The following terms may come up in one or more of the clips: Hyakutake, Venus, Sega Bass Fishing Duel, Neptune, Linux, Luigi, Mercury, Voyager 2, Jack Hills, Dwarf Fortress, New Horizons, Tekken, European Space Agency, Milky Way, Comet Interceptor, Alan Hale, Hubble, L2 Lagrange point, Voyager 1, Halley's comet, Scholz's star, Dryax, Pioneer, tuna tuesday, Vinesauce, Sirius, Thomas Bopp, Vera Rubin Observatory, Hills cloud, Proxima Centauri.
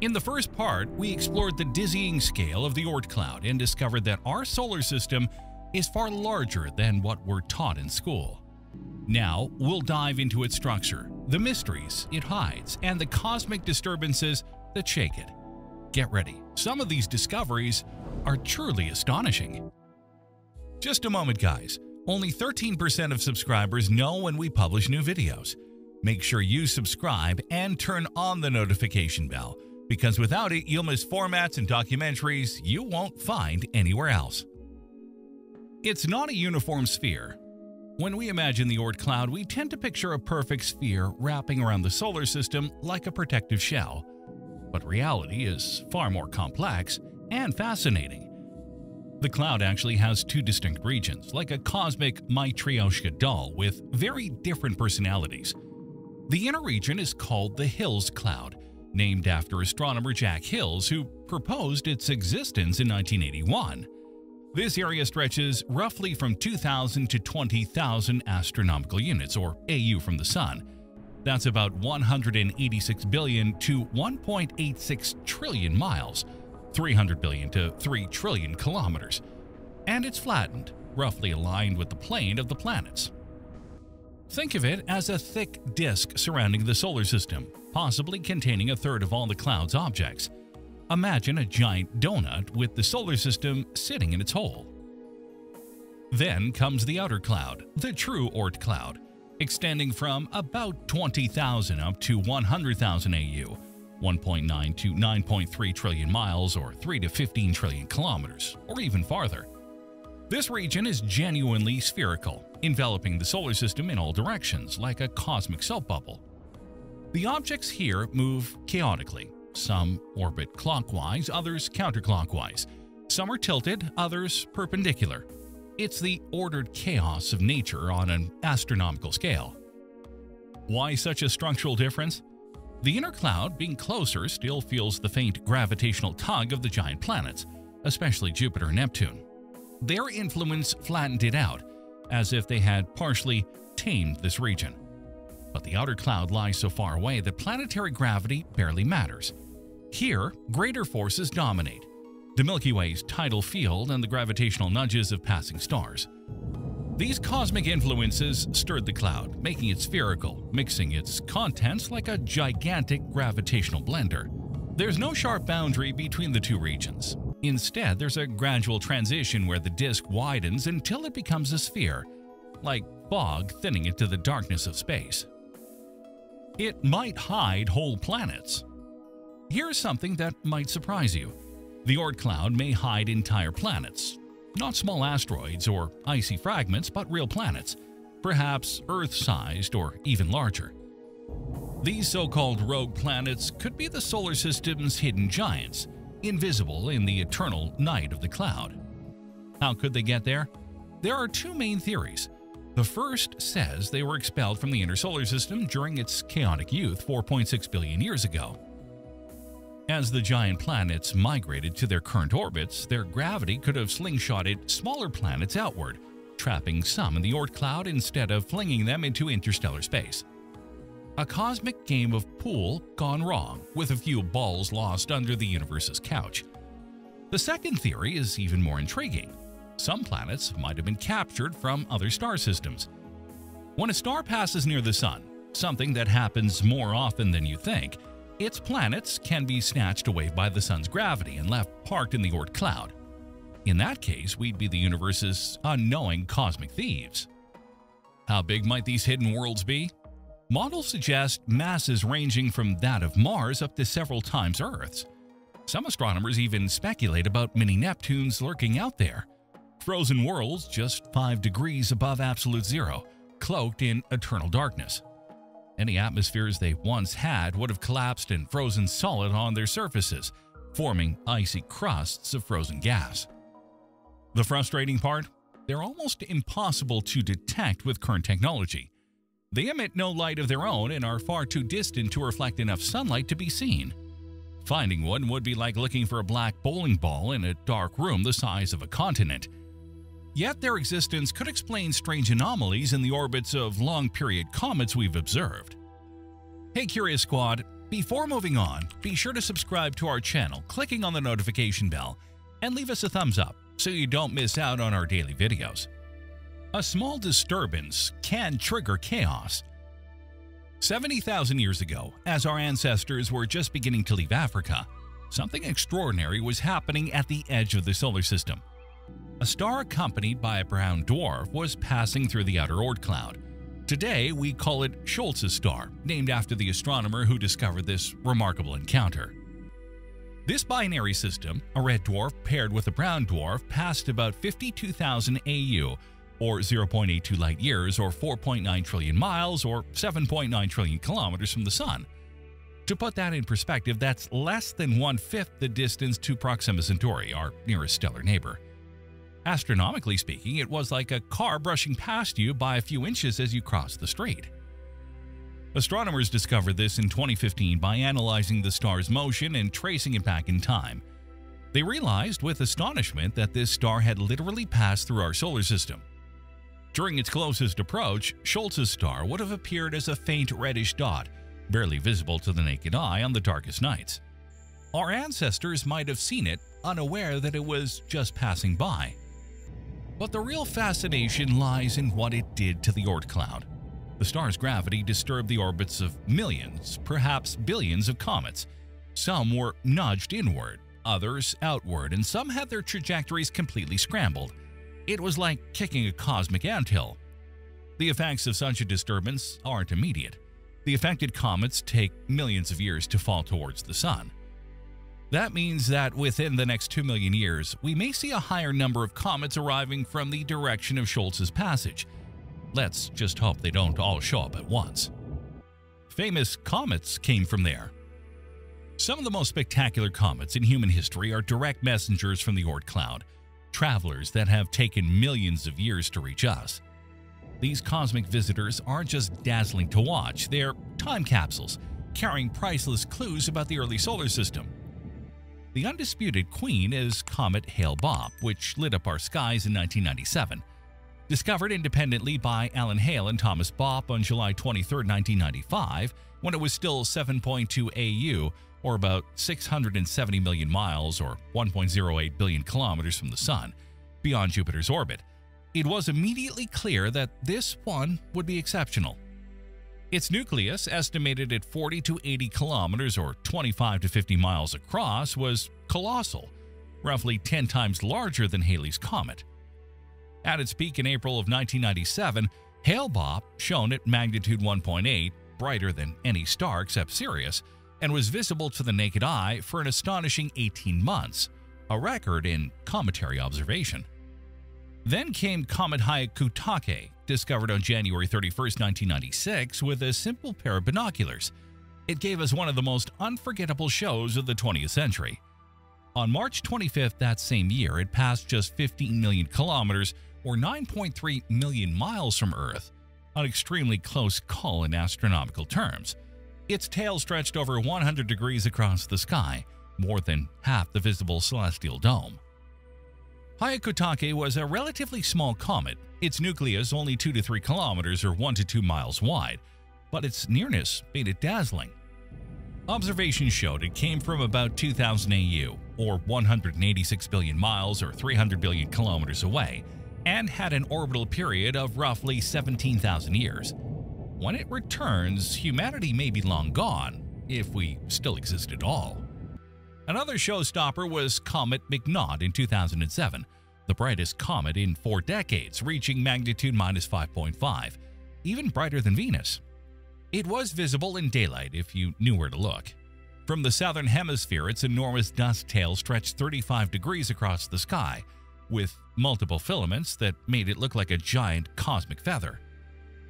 In the first part, we explored the dizzying scale of the Oort cloud and discovered that our solar system is far larger than what we're taught in school. Now, we'll dive into its structure, the mysteries it hides, and the cosmic disturbances that shake it. Get ready. Some of these discoveries are truly astonishing. Just a moment, guys. Only 13% of subscribers know when we publish new videos. Make sure you subscribe and turn on the notification bell, because without it, you'll miss formats and documentaries you won't find anywhere else. It's not a uniform sphere. When we imagine the Oort cloud, we tend to picture a perfect sphere wrapping around the solar system like a protective shell. But reality is far more complex and fascinating. The cloud actually has two distinct regions, like a cosmic Matryoshka doll with very different personalities. The inner region is called the Hills cloud, named after astronomer Jack Hills, who proposed its existence in 1981. This area stretches roughly from 2,000 to 20,000 astronomical units, or AU, from the Sun. That's about 186 billion to 1.86 trillion miles, 300 billion to 3 trillion kilometers, and it's flattened, roughly aligned with the plane of the planets. Think of it as a thick disk surrounding the solar system, possibly containing a third of all the cloud's objects. Imagine a giant donut with the solar system sitting in its hole. Then comes the outer cloud, the true Oort cloud, extending from about 20,000 up to 100,000 AU, 1.9 to 9.3 trillion miles, or 3 to 15 trillion kilometers, or even farther. This region is genuinely spherical, enveloping the solar system in all directions like a cosmic soap bubble. The objects here move chaotically. Some orbit clockwise, others counterclockwise. Some are tilted, others perpendicular. It's the ordered chaos of nature on an astronomical scale. Why such a structural difference? The inner cloud, being closer, still feels the faint gravitational tug of the giant planets, especially Jupiter and Neptune. Their influence flattened it out, as if they had partially tamed this region. But the outer cloud lies so far away that planetary gravity barely matters. Here, greater forces dominate: the Milky Way's tidal field and the gravitational nudges of passing stars. These cosmic influences stirred the cloud, making it spherical, mixing its contents like a gigantic gravitational blender. There's no sharp boundary between the two regions. Instead, there's a gradual transition where the disk widens until it becomes a sphere, like fog thinning into the darkness of space. It might hide whole planets. Here's something that might surprise you. The Oort cloud may hide entire planets. Not small asteroids or icy fragments, but real planets, perhaps Earth-sized or even larger. These so-called rogue planets could be the solar system's hidden giants, invisible in the eternal night of the cloud. How could they get there? There are two main theories. The first says they were expelled from the inner solar system during its chaotic youth 4.6 billion years ago. As the giant planets migrated to their current orbits, their gravity could have slingshotted smaller planets outward, trapping some in the Oort cloud instead of flinging them into interstellar space. A cosmic game of pool gone wrong, with a few balls lost under the universe's couch. The second theory is even more intriguing. Some planets might have been captured from other star systems. When a star passes near the Sun, something that happens more often than you think, its planets can be snatched away by the Sun's gravity and left parked in the Oort cloud. In that case, we'd be the universe's unknowing cosmic thieves. How big might these hidden worlds be? Models suggest masses ranging from that of Mars up to several times Earth's. Some astronomers even speculate about mini-Neptunes lurking out there, frozen worlds just 5 degrees above absolute zero, cloaked in eternal darkness. Any atmospheres they once had would have collapsed and frozen solid on their surfaces, forming icy crusts of frozen gas. The frustrating part? They're almost impossible to detect with current technology. They emit no light of their own and are far too distant to reflect enough sunlight to be seen. Finding one would be like looking for a black bowling ball in a dark room the size of a continent. Yet their existence could explain strange anomalies in the orbits of long-period comets we've observed. Hey, Curious Squad, Before moving on, be sure to subscribe to our channel clicking on the notification bell and leave us a thumbs up so you don't miss out on our daily videos. A small disturbance can trigger chaos. 70,000 years ago, as our ancestors were just beginning to leave Africa, something extraordinary was happening at the edge of the solar system. A star accompanied by a brown dwarf was passing through the outer Oort cloud. Today, we call it Scholz's star, named after the astronomer who discovered this remarkable encounter. This binary system, a red dwarf paired with a brown dwarf, passed about 52,000 AU, or 0.82 light-years, or 4.9 trillion miles, or 7.9 trillion kilometers from the Sun. To put that in perspective, that's less than one-fifth the distance to Proxima Centauri, our nearest stellar neighbor. Astronomically speaking, it was like a car brushing past you by a few inches as you crossed the street. Astronomers discovered this in 2015 by analyzing the star's motion and tracing it back in time. They realized with astonishment that this star had literally passed through our solar system. During its closest approach, Scholz's star would have appeared as a faint reddish dot, barely visible to the naked eye on the darkest nights. Our ancestors might have seen it, unaware that it was just passing by. But the real fascination lies in what it did to the Oort cloud. The star's gravity disturbed the orbits of millions, perhaps billions of comets. Some were nudged inward, others outward, and some had their trajectories completely scrambled. It was like kicking a cosmic anthill. The effects of such a disturbance aren't immediate. The affected comets take millions of years to fall towards the Sun. That means that within the next 2 million years, we may see a higher number of comets arriving from the direction of Scholz's passage. Let's just hope they don't all show up at once. Famous comets came from there. Some of the most spectacular comets in human history are direct messengers from the Oort cloud, travelers that have taken millions of years to reach us. These cosmic visitors aren't just dazzling to watch, they're time capsules, carrying priceless clues about the early solar system. The undisputed queen is Comet Hale-Bopp, which lit up our skies in 1997. Discovered independently by Alan Hale and Thomas Bopp on July 23, 1995, when it was still 7.2 AU, or about 670 million miles or 1.08 billion kilometers from the Sun, beyond Jupiter's orbit, it was immediately clear that this one would be exceptional. Its nucleus, estimated at 40 to 80 kilometers or 25 to 50 miles across, was colossal, roughly 10 times larger than Halley's comet. At its peak in April of 1997, Hale-Bopp shone at magnitude 1.8, brighter than any star except Sirius, and was visible to the naked eye for an astonishing 18 months, a record in cometary observation. Then came Comet Hyakutake, discovered on January 31, 1996, with a simple pair of binoculars. It gave us one of the most unforgettable shows of the 20th century. On March 25th that same year, it passed just 15 million kilometers or 9.3 million miles from Earth, an extremely close call in astronomical terms. Its tail stretched over 100 degrees across the sky, more than half the visible celestial dome. Hyakutake was a relatively small comet, its nucleus only 2 to 3 kilometers or 1 to 2 miles wide, but its nearness made it dazzling. Observations showed it came from about 2,000 AU, or 186 billion miles or 300 billion kilometers away, and had an orbital period of roughly 17,000 years. When it returns, humanity may be long gone, if we still exist at all. Another showstopper was Comet McNaught in 2007, the brightest comet in 4 decades, reaching magnitude -5.5, even brighter than Venus. It was visible in daylight if you knew where to look. From the southern hemisphere, its enormous dust tail stretched 35 degrees across the sky, with multiple filaments that made it look like a giant cosmic feather.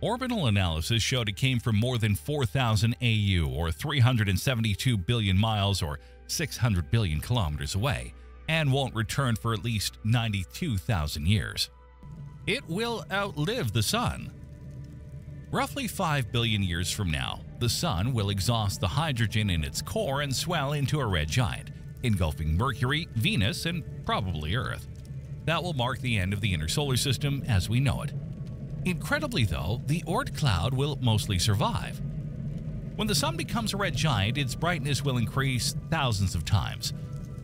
Orbital analysis showed it came from more than 4,000 AU, or 372 billion miles or 600 billion kilometers away, and won't return for at least 92,000 years. It will outlive the Sun. Roughly 5 billion years from now, the Sun will exhaust the hydrogen in its core and swell into a red giant, engulfing Mercury, Venus, and probably Earth. That will mark the end of the inner solar system as we know it. Incredibly though, the Oort cloud will mostly survive. When the Sun becomes a red giant, its brightness will increase thousands of times.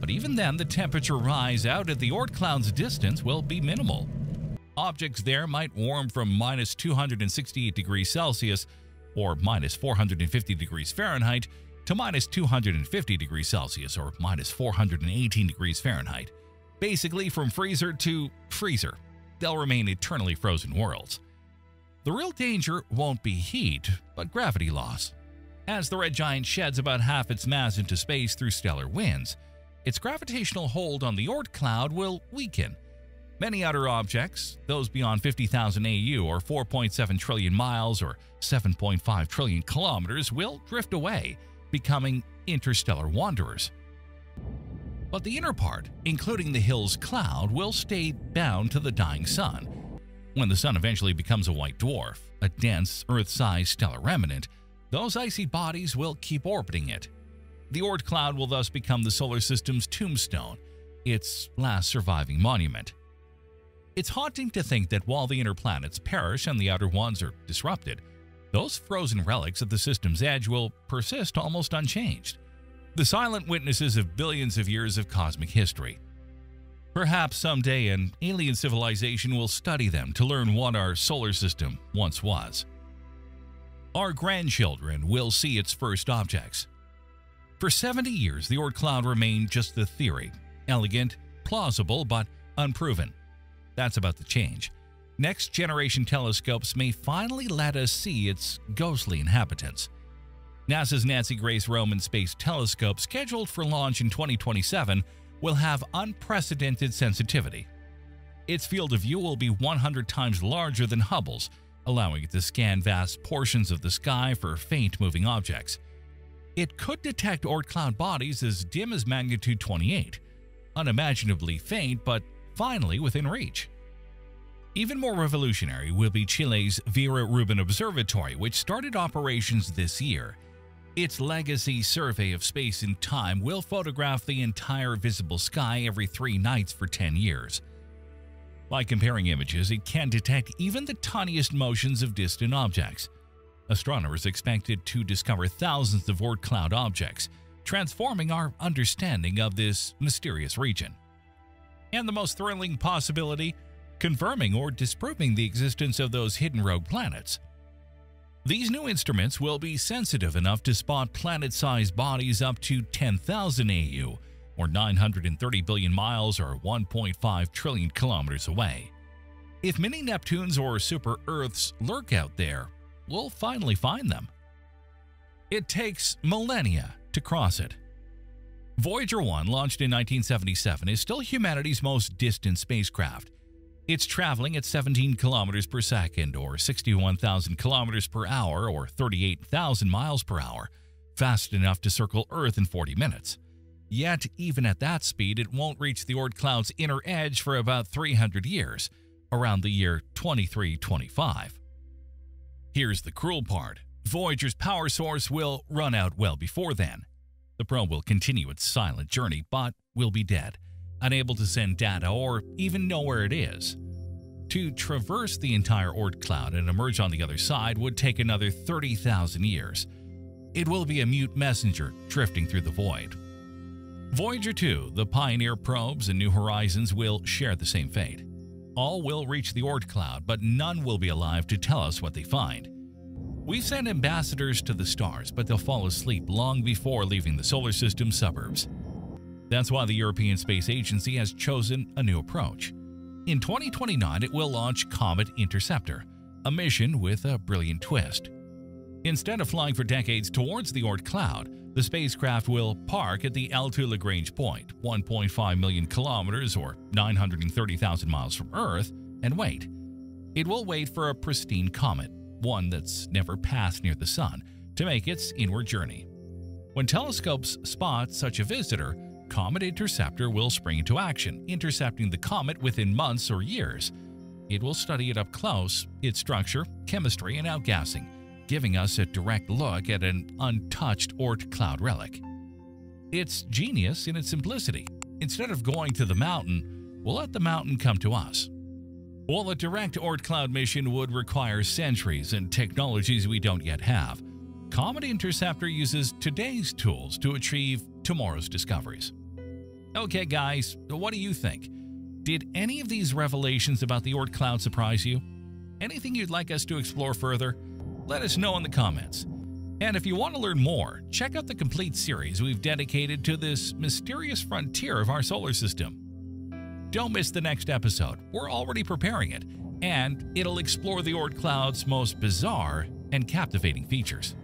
But even then, the temperature rise out at the Oort Cloud's distance will be minimal. Objects there might warm from minus 268 degrees Celsius, or minus 450 degrees Fahrenheit, to minus 250 degrees Celsius, or minus 418 degrees Fahrenheit. Basically, from freezer to freezer, they'll remain eternally frozen worlds. The real danger won't be heat, but gravity loss. As the red giant sheds about half its mass into space through stellar winds, its gravitational hold on the Oort cloud will weaken. Many other objects, those beyond 50,000 AU or 4.7 trillion miles or 7.5 trillion kilometers, will drift away, becoming interstellar wanderers. But the inner part, including the Hills cloud, will stay bound to the dying sun. When the sun eventually becomes a white dwarf, a dense, Earth-sized stellar remnant, those icy bodies will keep orbiting it. The Oort cloud will thus become the solar system's tombstone, its last surviving monument. It's haunting to think that while the inner planets perish and the outer ones are disrupted, those frozen relics at the system's edge will persist almost unchanged, the silent witnesses of billions of years of cosmic history. Perhaps someday an alien civilization will study them to learn what our solar system once was. Our grandchildren will see its first objects. For 70 years, the Oort cloud remained just the theory, elegant, plausible, but unproven. That's about to change. Next-generation telescopes may finally let us see its ghostly inhabitants. NASA's Nancy Grace Roman Space Telescope, scheduled for launch in 2027, will have unprecedented sensitivity. Its field of view will be 100 times larger than Hubble's, allowing it to scan vast portions of the sky for faint moving objects. It could detect Oort cloud bodies as dim as magnitude 28, unimaginably faint but finally within reach. Even more revolutionary will be Chile's Vera Rubin Observatory, which started operations this year. Its legacy survey of space and time will photograph the entire visible sky every 3 nights for 10 years. By comparing images, it can detect even the tiniest motions of distant objects. Astronomers expected to discover thousands of Oort cloud objects, transforming our understanding of this mysterious region. And the most thrilling possibility, confirming or disproving the existence of those hidden rogue planets. These new instruments will be sensitive enough to spot planet-sized bodies up to 10,000 AU, or 930 billion miles or 1.5 trillion kilometers away. If mini Neptunes or super-Earths lurk out there, we'll finally find them. It takes millennia to cross it. Voyager 1, launched in 1977, is still humanity's most distant spacecraft. It's traveling at 17 kilometers per second, or 61,000 kilometers per hour, or 38,000 miles per hour, fast enough to circle Earth in 40 minutes. Yet, even at that speed, it won't reach the Oort cloud's inner edge for about 300 years, around the year 2325. Here's the cruel part. Voyager's power source will run out well before then. The probe will continue its silent journey, but will be dead, unable to send data or even know where it is. To traverse the entire Oort cloud and emerge on the other side would take another 30,000 years. It will be a mute messenger drifting through the void. Voyager 2, the Pioneer probes, and New Horizons will share the same fate. All will reach the Oort cloud, but none will be alive to tell us what they find. We've sent ambassadors to the stars, but they'll fall asleep long before leaving the solar system's suburbs. That's why the European Space Agency has chosen a new approach. In 2029, it will launch Comet Interceptor, a mission with a brilliant twist. Instead of flying for decades towards the Oort cloud, the spacecraft will park at the L2 Lagrange point, 1.5 million kilometers or 930,000 miles from Earth, and wait. It will wait for a pristine comet, one that's never passed near the Sun, to make its inward journey. When telescopes spot such a visitor, Comet Interceptor will spring into action, intercepting the comet within months or years. It will study it up close, its structure, chemistry, and outgassing, giving us a direct look at an untouched Oort cloud relic. It's genius in its simplicity. Instead of going to the mountain, we'll let the mountain come to us. While a direct Oort cloud mission would require centuries and technologies we don't yet have, Comet Interceptor uses today's tools to achieve tomorrow's discoveries. Okay, guys, what do you think? Did any of these revelations about the Oort Cloud surprise you? Anything you'd like us to explore further? Let us know in the comments. And if you want to learn more, check out the complete series we've dedicated to this mysterious frontier of our solar system. Don't miss the next episode. We're already preparing it, and it'll explore the Oort Cloud's most bizarre and captivating features.